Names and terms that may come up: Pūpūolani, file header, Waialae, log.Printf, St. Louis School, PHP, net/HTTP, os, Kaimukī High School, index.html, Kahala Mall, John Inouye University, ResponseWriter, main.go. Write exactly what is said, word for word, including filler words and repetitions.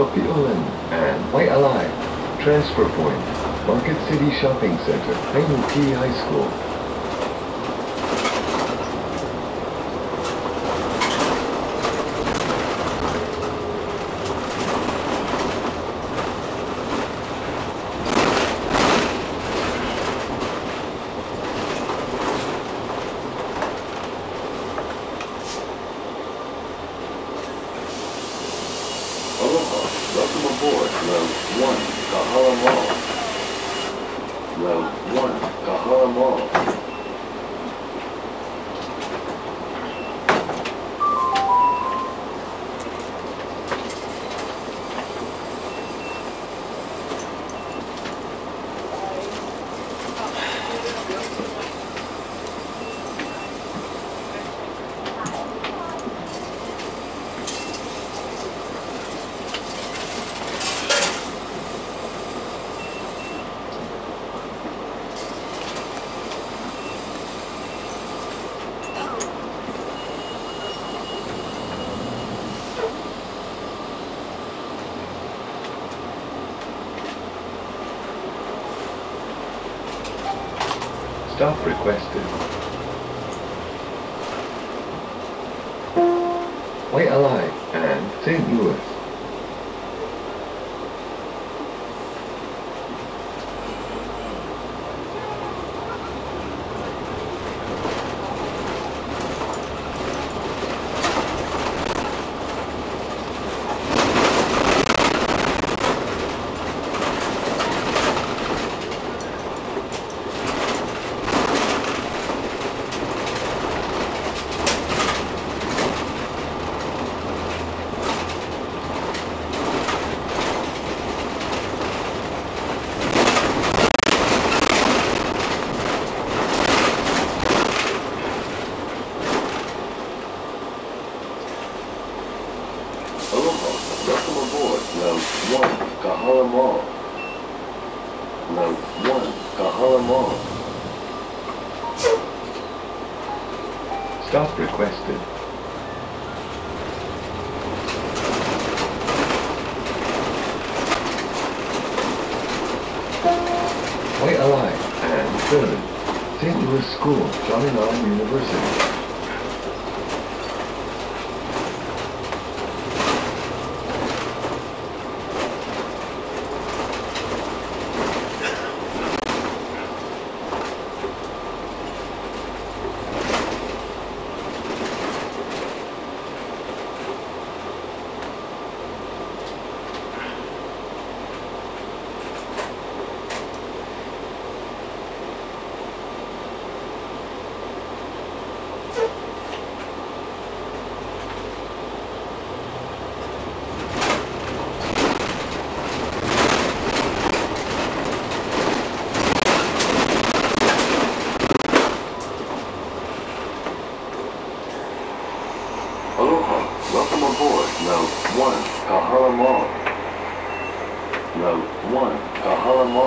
Pūpūolani and Waialae. Transfer point, Market City Shopping Center, Kaimukī High School. Welcome aboard Route one, Kahala Mall. Route one, Kahala Mall. Stop requested. Waialae and Saint Louis. Welcome aboard Route one, Kahala Mall. Route one, Kahala Mall. Stop requested. Waialae and Saint Louis School, John Inouye University.